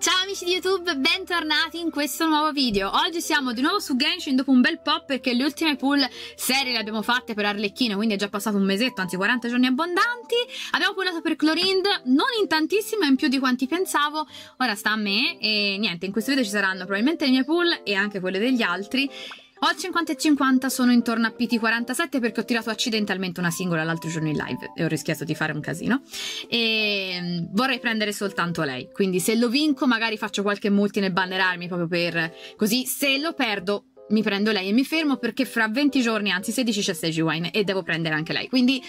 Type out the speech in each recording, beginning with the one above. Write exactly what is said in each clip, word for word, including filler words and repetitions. Ciao amici di YouTube, bentornati in questo nuovo video. Oggi siamo di nuovo su Genshin dopo un bel po' perché le ultime pull serie le abbiamo fatte per Arlecchino, quindi è già passato un mesetto, anzi quaranta giorni abbondanti. Abbiamo pullato per Clorinde, non in tantissimo, in più di quanti pensavo. Ora sta a me e niente, in questo video ci saranno probabilmente le mie pull e anche quelle degli altri. Ho cinquanta e cinquanta, sono intorno a P T quarantasette perché ho tirato accidentalmente una singola l'altro giorno in live e ho rischiato di fare un casino e vorrei prendere soltanto lei, quindi se lo vinco magari faccio qualche multi nel bannerarmi proprio per così, se lo perdo mi prendo lei e mi fermo perché fra venti giorni, anzi sedici, c'è Xiji Wine e devo prendere anche lei, quindi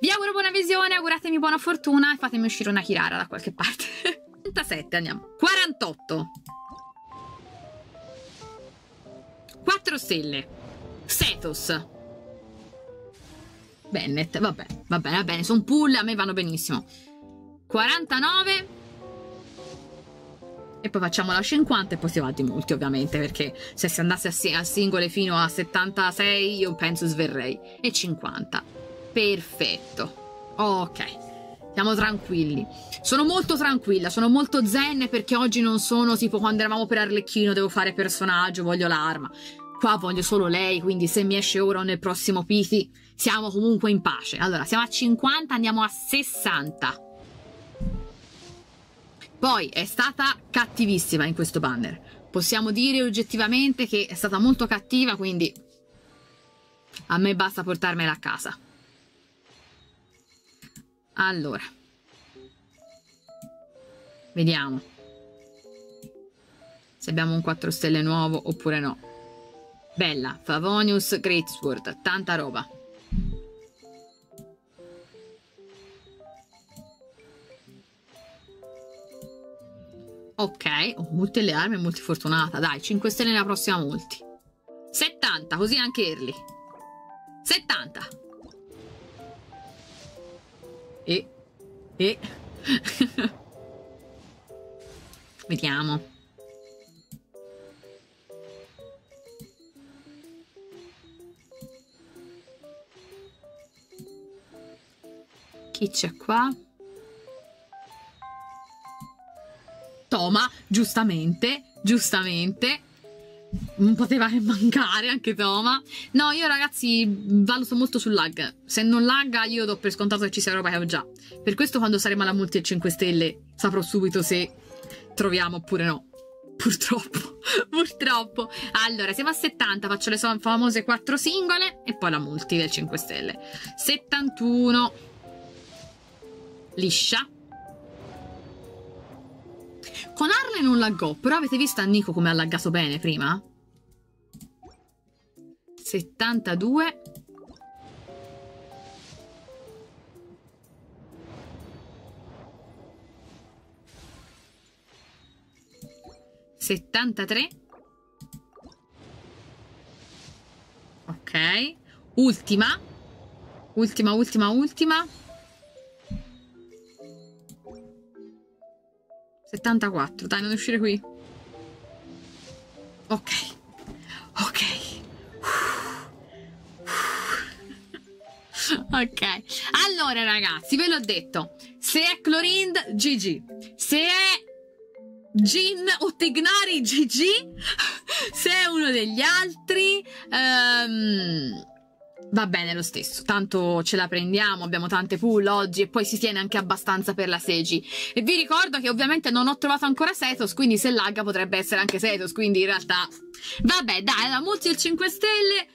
vi auguro buona visione, auguratemi buona fortuna e fatemi uscire una Kirara da qualche parte. quarantasette, andiamo, quarantotto, quattro stelle, Sethos, Bennett, vabbè, va bene, va bene, sono pull, a me vanno benissimo. quarantanove e poi facciamo la cinquanta e poi si va di multi ovviamente, perché se si andasse a, a singole fino a settantasei io penso sverrei. E cinquanta, perfetto, ok. Siamo tranquilli, sono molto tranquilla, sono molto zen perché oggi non sono tipo quando eravamo per Arlecchino, devo fare personaggio, voglio l'arma, qua voglio solo lei, quindi se mi esce ora o nel prossimo P T siamo comunque in pace. Allora siamo a cinquanta, andiamo a sessanta, poi è stata cattivissima in questo banner, possiamo dire oggettivamente che è stata molto cattiva, quindi a me basta portarmela a casa. Allora, vediamo se abbiamo un quattro stelle nuovo oppure no. Bella, Favonius Greatsworth, tanta roba. Ok, ho molte le armi, molto fortunata. Dai, cinque stelle nella prossima multi. settanta, così anche early. settanta. E, e. Vediamo. Chi c'è qua? Toma, giustamente, giustamente. Non poteva che mancare anche Toma. No, io ragazzi valuto molto sul lag. Se non lagga io do per scontato che ci sia roba che ho già. Per questo quando saremo alla multi a cinque stelle saprò subito se troviamo oppure no. Purtroppo, purtroppo. Allora, siamo a settanta, faccio le famose quattro singole e poi la multi del cinque stelle. settantuno, liscia. Con Arle non laggò, però avete visto a Nico come ha laggato bene prima? settantadue. settantatré. Ok. Ultima. Ultima, ultima, ultima. settantaquattro, dai, non uscire qui. Ok, ok. Ok, allora ragazzi, ve l'ho detto, se è Clorinde, G G. Se è Gin o Tignari, G G. Se è uno degli altri, um, va bene lo stesso, tanto ce la prendiamo, abbiamo tante pull oggi e poi si tiene anche abbastanza per la Xiji. E vi ricordo che ovviamente non ho trovato ancora Sethos, quindi se lagga potrebbe essere anche Sethos, quindi in realtà vabbè, dai, la multi del cinque stelle.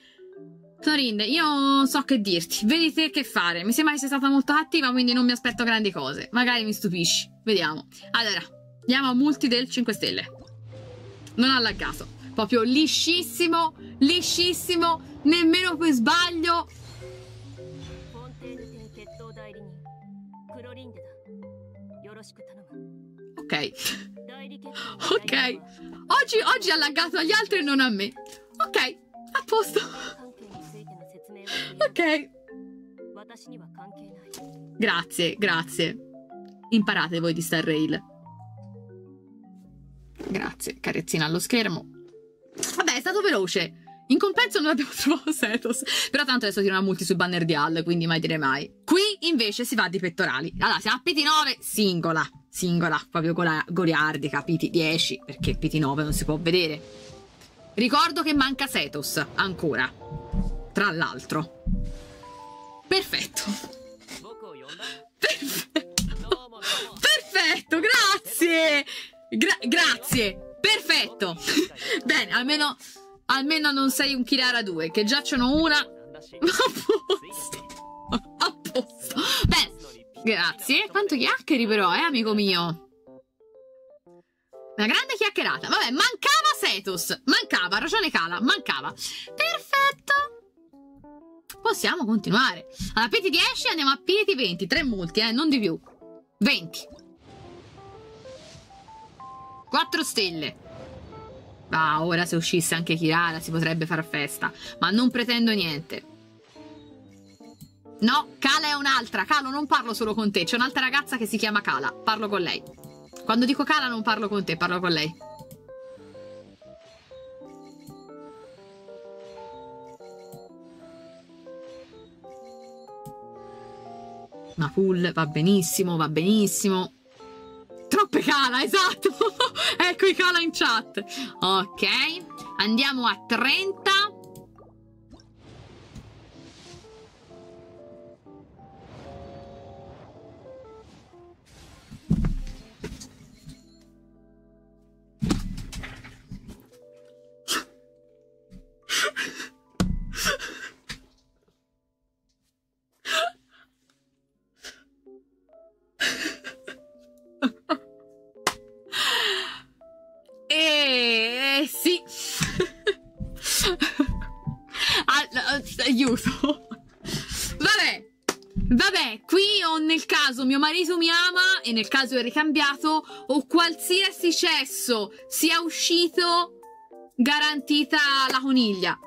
Clorinde, io non so che dirti, vedi te che fare, mi sembra che sia stata molto attiva, quindi non mi aspetto grandi cose, magari mi stupisci, vediamo. Allora, andiamo a multi del cinque stelle, non ha laggato, proprio liscissimo, liscissimo, nemmeno per sbaglio. Ok. Ok. Oggi, oggi ha laggato agli altri e non a me. Ok, a posto. Ok. Grazie, grazie. Imparate voi di Star Rail. Grazie, carezzina allo schermo. Vabbè, è stato veloce. In compenso non abbiamo trovato Sethos, però tanto adesso tiro una multi sul banner di Hall, quindi mai dire mai. Qui invece si va di pettorali. Allora, siamo a P T nove singola. singola, proprio con la goliardica, P T dieci, perché P T nove non si può vedere. Ricordo che manca Sethos ancora, tra l'altro. Perfetto. Perfetto. Perfetto, grazie. Gra grazie. Perfetto. Bene, almeno, almeno non sei un Kirara due, che già ce n'ho una. A posto. A posto. Bene. Grazie, quanto chiacchieri però, eh, amico mio. Una grande chiacchierata. Vabbè, mancava Sethos. Mancava, ragione Kala, mancava. Perfetto. Possiamo continuare. Allora, P T dieci, andiamo a P T venti. Tre multi, eh, non di più. venti. quattro stelle. Ah, ora se uscisse anche Kirara si potrebbe far festa. Ma non pretendo niente. No, Kala è un'altra. Kala, non parlo solo con te. C'è un'altra ragazza che si chiama Kala. Parlo con lei. Quando dico Kala non parlo con te, parlo con lei. Ma pull va benissimo, va benissimo. Troppe Kala, esatto. Ecco i Kala in chat. Ok, andiamo a trenta. Aiuto. Vabbè, vabbè, qui ho nel caso mio marito mi ama e nel caso è ricambiato o qualsiasi cesso sia uscito, garantita la coniglia.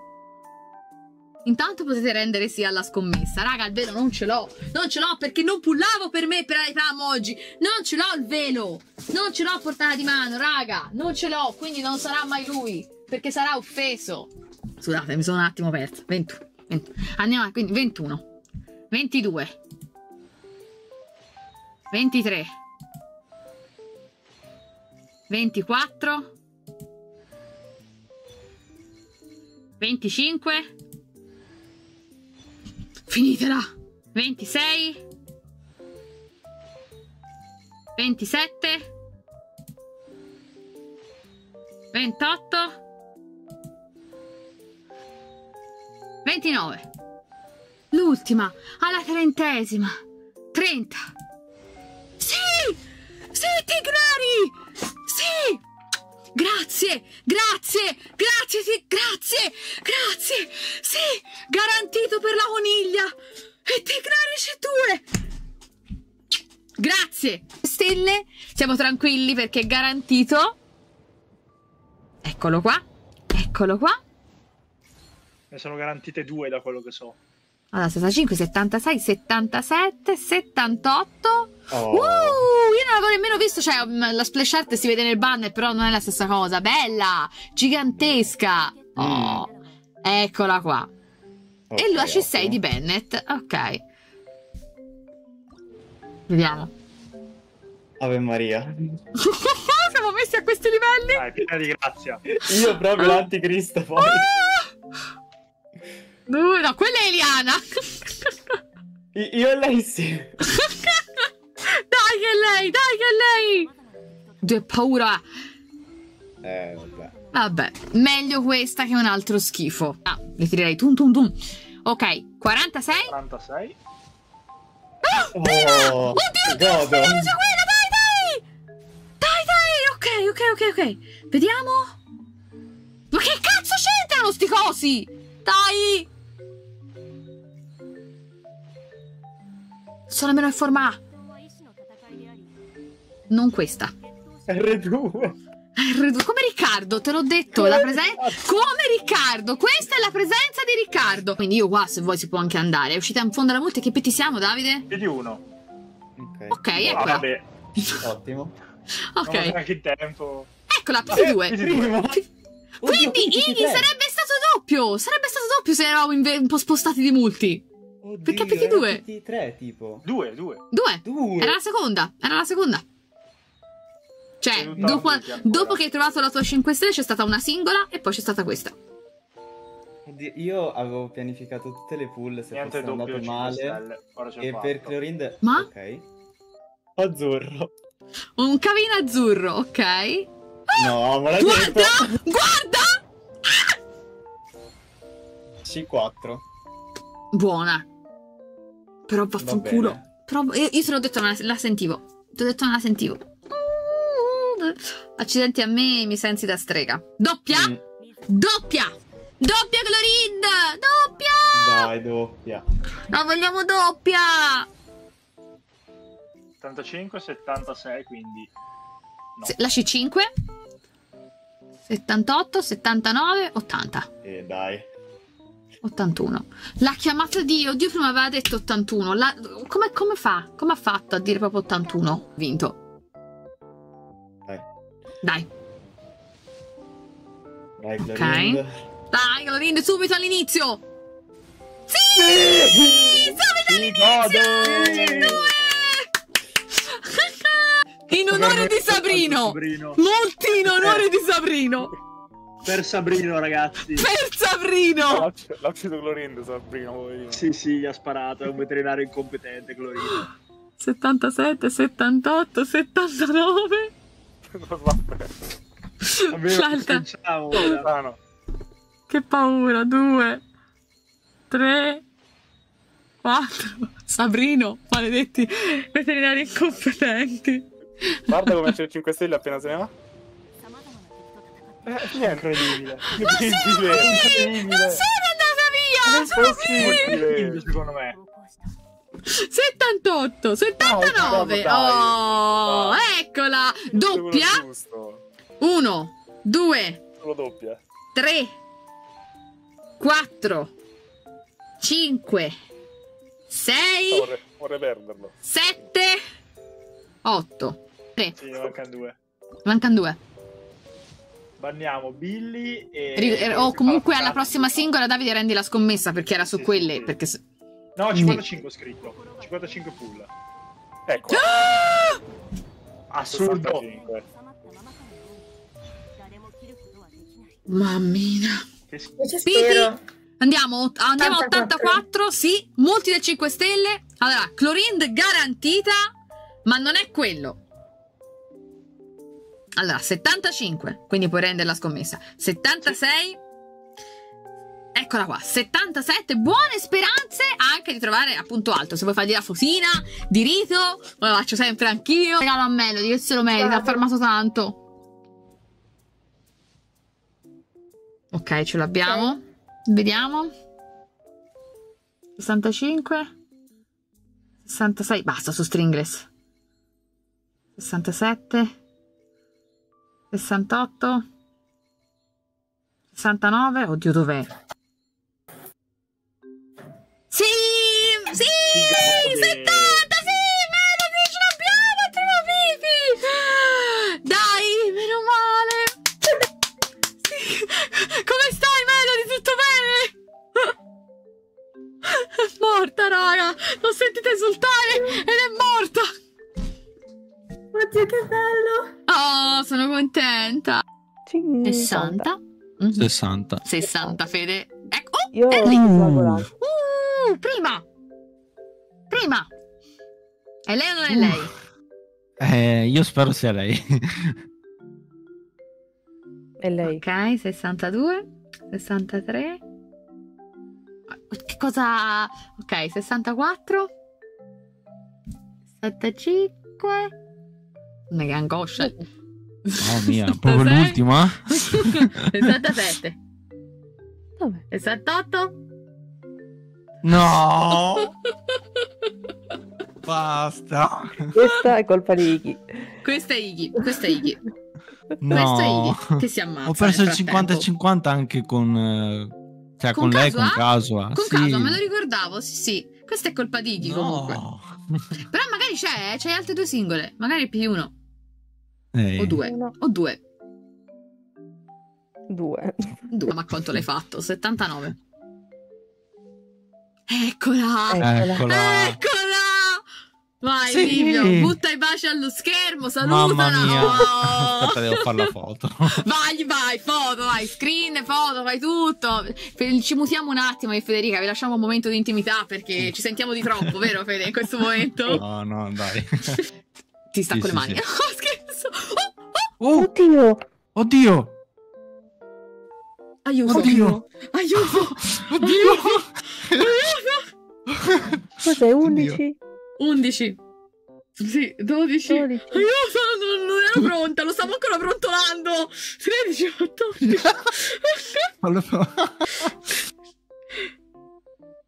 Intanto potete rendere sì alla scommessa. Raga, il velo non ce l'ho, non ce l'ho perché non pullavo per me per la fam oggi. Non ce l'ho il velo, non ce l'ho a portata di mano, raga, non ce l'ho, quindi non sarà mai lui perché sarà offeso. Scusate, mi sono un attimo persa. ventuno, ventuno. Andiamo, quindi ventuno, ventidue, ventitré, ventiquattro, venticinque, finitela, ventisei, ventisette, ventotto, ventinove. L'ultima, alla trentesima. trenta. Sì! Sì, Tigrani! Sì! Grazie! Grazie! Grazie! Sì, grazie! Grazie! Sì! Garantito per la coniglia! E Tigrani c'è due! Grazie! Stelle, siamo tranquilli perché è garantito. Eccolo qua. Eccolo qua. Ne sono garantite due da quello che so. Allora, sessantacinque, settantasei, settantasette, settantotto. Oh. Uh, io non l'avevo nemmeno visto. Cioè, la splash art si vede nel banner, però non è la stessa cosa. Bella, gigantesca. Oh. Eccola qua. Okay, e la C sei okay. Di Bennett. Ok. Vediamo. Ave Maria. Siamo messi a questi livelli. Dai, piena di grazia. Io proprio ah. l'anticristo poi. Ah. No, no, quella è Eliana. Io e lei sì. Dai che lei, dai che lei. Due paura. Eh, vabbè. Vabbè, meglio questa che un altro schifo. Ah, le tirerei tum tum tum. Ok, quarantasei. quarantasei. Ah, oh, prima! Oddio, oddio, godo. Dai, dai. Dai, dai, ok, ok, ok, ok. Vediamo. Ma che cazzo c'entrano sti cosi? Dai! Sono almeno in forma A. Non questa. R due. R due. Come Riccardo, te l'ho detto. Come, la presen... Come Riccardo. Questa è la presenza di Riccardo. Quindi io qua, se vuoi, si può anche andare. È uscita in fondo alla multa. Che petti siamo, Davide? Più di uno. Ok, okay eccola. Ah, vabbè. Ottimo. Ok. Non ho anche tempo. Eccola, più di due. Quindi Iki sarebbe stato doppio. Sarebbe stato doppio se eravamo un po' spostati di multi. Oddio, perché P T due? P T tre tipo. due, due. due. Era la seconda. Era la seconda. Cioè, dopo, dopo che hai trovato la tua cinque stelle c'è stata una singola e poi c'è stata questa. Io avevo pianificato tutte le pool se niente fosse andato male. E fatto. Per Clorinde... Ma? Ok. Azzurro. Un cavino azzurro, ok. No, ma l'hai guarda! Detto. Guarda! C quattro. Buona. Però vaffanculo. Però io, io te l'ho detto, non la sentivo. Ti ho detto, non la sentivo. Accidenti a me, mi sensi da strega. Doppia? Mm. Doppia! Doppia Clorinde! Doppia! Dai, doppia. La vogliamo doppia! settantacinque settantasei, quindi... No. La C cinque? settantotto, settantanove, ottanta. E eh, dai. ottantuno. L'ha chiamata Dio. Dio prima aveva detto ottantuno. La... Come, come fa? Come ha fatto a dire proprio ottantuno? Vinto. Dai. Dai. Dai, Clorinde. Okay. Dai, Clorinde, subito all'inizio. Sì! Sì! Subito all'inizio! In onore di Sabrino. Molti in onore di Sabrino. Per Sabrino, ragazzi. Per Sabrino! L'ha ucciso Clorinde, Sabrino. Sì, sì, gli ha sparato. È un veterinario incompetente, Clorinde. settantasette, settantotto, settantanove. Salta. Ora. Che paura. Due, tre, quattro. Sabrino, maledetti veterinari incompetenti. Guarda come c'è il cinque stelle appena se ne va. Eh, incredibile. Incredibile. Incredibile. Non sono andata via. Non sono qui. Secondo me settantotto, settantanove. No, oh, no. Eccola. Doppia. uno, due, tre, quattro, cinque, sei. Vorrei, vorrei perderlo. sette, otto. tre. Sì, mancano due. Mancano due. Banniamo Billy e... O oh, comunque alla prossima singola Davide rendi la scommessa perché era su sì, quelle... Sì. Perché... No, cinquantacinque sì. Scritto. cinquantacinque pull. Ecco. Ah! Assurdo. sessantacinque. Mammina. Piti. Andiamo, andiamo a ottantaquattro, sì. Molti del cinque stelle. Allora, Clorinde garantita, ma non è quello. Allora, settantacinque, quindi puoi rendere la scommessa. settantasei. Sì. Eccola qua, settantasette, buone speranze anche di trovare appunto alto. Se vuoi fargli la fusina, di rito, lo faccio sempre anch'io. Regalo a Melody, che se lo merita, ha farmato tanto. Ok, ce l'abbiamo. Okay. Vediamo. sessantacinque, sessantasei, basta su Stringless. sessantasette, sessantotto, sessantanove, oddio dov'è? Sì! Sì! settanta! Sì! Melody, ce l'abbiamo! Te lo vivi! Dai, meno male! Sì. Come stai, Melody? Tutto bene? È morta, raga! L'ho sentita esultare ed è morta! Oddio, che bello! Oh, sono contenta! sessanta. Mm-hmm. sessanta, sessanta Fede, ecco, oh, io è lì. Uh, prima, prima, è lei o non è lei? Uh, eh, io spero sia lei. È lei. Ok, sessantadue, sessantatré. Che cosa? Ok, sessantaquattro, settantacinque. Una che angoscia. Mamma mia, proprio l'ultima? sessantasette. Dov'è? sessantotto? No! Basta. Questa è colpa di Iki. Questa è Iki, questa è Iki. No. Questo è Iki che si ammazza. Ho perso il cinquanta cinquanta anche con cioè con, con lei con Casua. Con sì. Casua, me lo ricordavo, sì, sì. Questa è colpa di Iki, no. Comunque. Però magari c'è, c'è altre due singole, magari più di uno. Eh. O due, no. O due. Due. Due, ma quanto l'hai fatto? settantanove. Eccola! Eccola! Eccola! Vai, sì. Livio, butta i baci allo schermo, salutala. Mamma mia. Oh. Aspetta, devo fare la foto. Vai, vai, foto, vai, screen, foto, fai tutto. Ci mutiamo un attimo e Federica, vi lasciamo un momento di intimità perché ci sentiamo di troppo, vero Fede, in questo momento? No, no, dai. Ti sta sì, con sì, le mani. Sì. Oh, scherzo. Oh, oh. Oddio. Oddio. Aiuto. Oddio. Aiuto. Oddio. Aiuto. Cos'è, undici? undici. Sì, dodici. Aiuto, non, non ero pronta, lo stavo ancora brontolando. tredici, quattordici.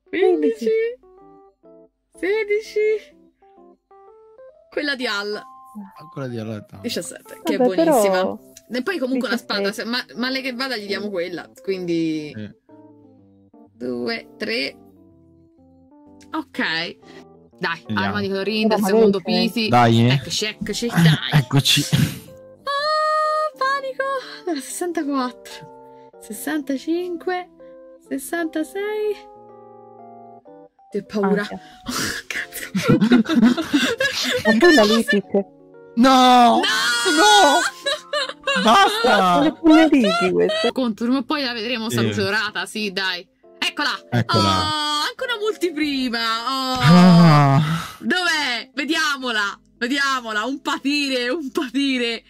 quindici, sedici. Quella di Al. Quella di Al. diciassette, che vabbè, è buonissima. Però... E poi comunque una spada, se, ma, male che vada gli diamo quella, quindi... Eh. due, tre... Ok. Dai, yeah. Arma di Clorinde, il secondo pisi. Dai, eh. Eccoci, eccoci, dai. Eccoci. Ah, panico. Allora, sessantaquattro, sessantacinque, sessantasei. Che paura. Ah, cazzo. No! No! No! Basta! Contorno, poi la vedremo saturata, eh. Sì, dai. Eccola! Eccola. Oh, anche una multiprima! Oh. Ah. Dov'è? Vediamola! Vediamola! Un patire, un patire!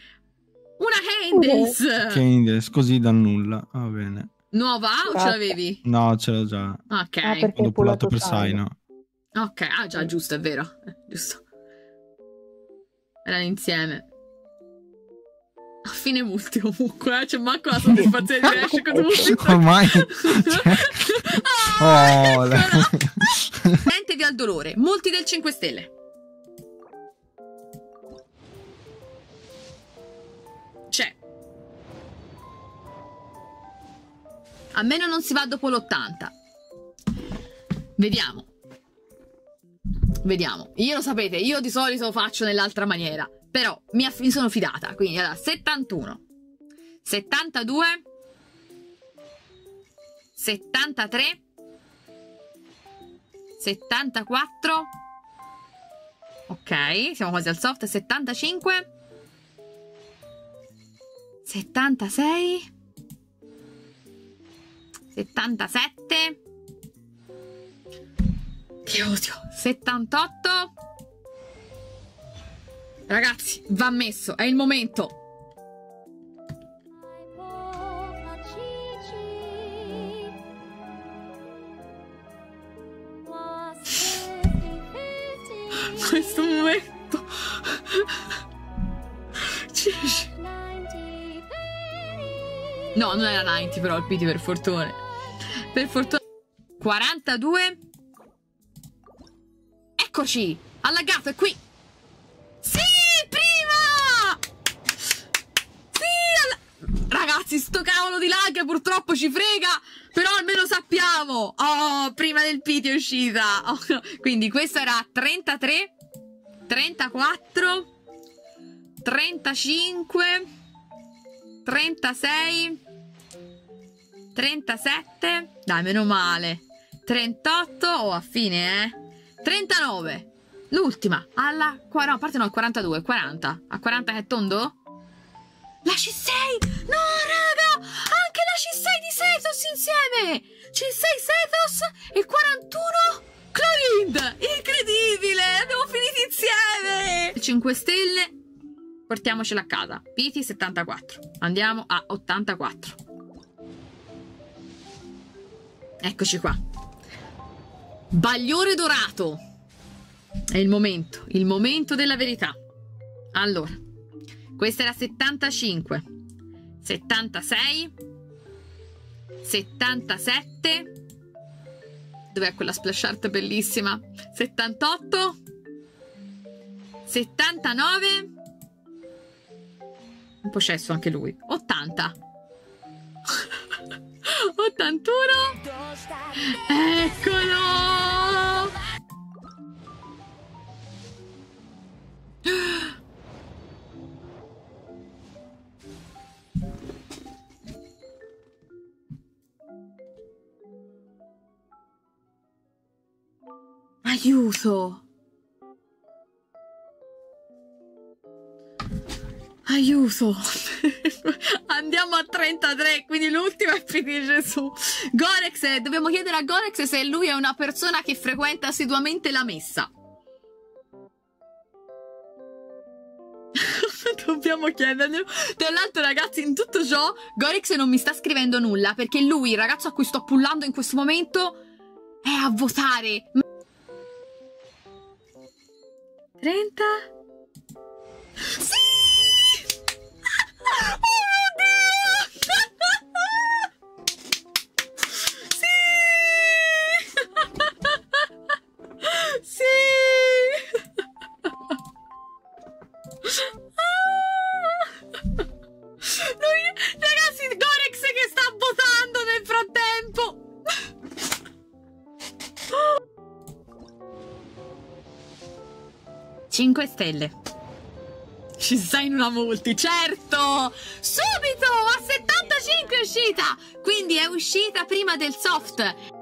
Una Candles! Oh. Candles, così da nulla, va bene. Nuova o ce l'avevi? No, ce l'ho già. Ok. Ah, l'ho pulato per Saino. Ok, ah già, giusto, è vero. Giusto. Erano insieme. A fine multi comunque, eh? C'è manco la soddisfazione di riesce con multi. Ormai... Oh, oh, sentitevi al dolore, molti del cinque stelle. C'è. A meno non si va dopo l'ottanta. Vediamo. Vediamo. Io lo sapete, io di solito lo faccio nell'altra maniera. Però mi, mi sono fidata, quindi allora settantuno, settantadue, settantatré, settantaquattro, ok, siamo quasi al soft, settantacinque, settantasei, settantasette, che odio, settantotto. Ragazzi, va messo, è il momento. Questo momento. Gigi. No, non era novanta però il P T, per fortuna. Per fortuna. quarantadue. Eccoci, allagato, è qui. Ragazzi, sto cavolo di lag purtroppo ci frega, però almeno sappiamo. Oh, prima del pity è uscita. Oh, no. Quindi questo era trentatré, trentaquattro, trentacinque, trentasei, trentasette. Dai, meno male. trentotto, oh, a fine, eh. trentanove. L'ultima, alla quaranta, no, parte no, al quarantadue, quaranta. A quaranta che è tondo? La C sei! No, raga! Anche la C sei di Sethos insieme! C sei Sethos e quarantuno Clorinde! Incredibile! Abbiamo finito insieme! cinque stelle, portiamocela a casa. Piti settantaquattro. Andiamo a ottantaquattro. Eccoci qua. Bagliore dorato! È il momento, il momento della verità. Allora... Questa era settantacinque, settantasei, settantasette, dov'è quella splash art bellissima? settantotto, settantanove, un po' cesso anche lui, ottanta, ottantuno, eccolo! Aiuto! Gesù. Andiamo a trentatré, quindi l'ultima è finire Gesù. Gorex, dobbiamo chiedere a Gorex se lui è una persona che frequenta assiduamente la messa. Dobbiamo chiederglielo. Tra l'altro, ragazzi, in tutto ciò Gorex non mi sta scrivendo nulla, perché lui, il ragazzo a cui sto pullando in questo momento, è a votare. trenta? Sì! Oh mio Dio! Sì! Sì! Ah! Lui, ragazzi, Gorex che sta votando nel frattempo! cinque stelle. Ci sta in una multi, certo! Subito! A settantacinque è uscita! Quindi è uscita prima del soft!